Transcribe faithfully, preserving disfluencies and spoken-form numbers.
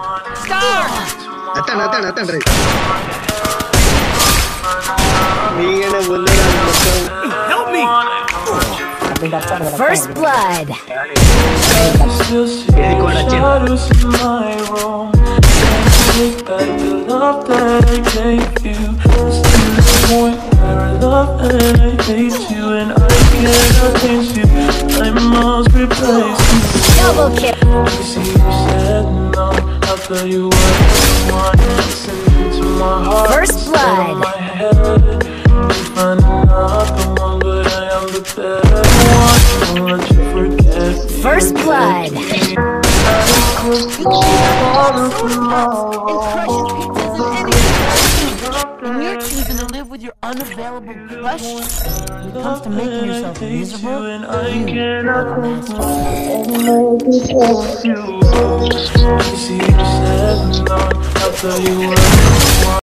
Help me! First blood. Double kill. You to my heart. First blood. My head. First blood. When you're choosing to live with your unavailable crush, it comes to making yourself miserable, you. You see, you said no, I thought you were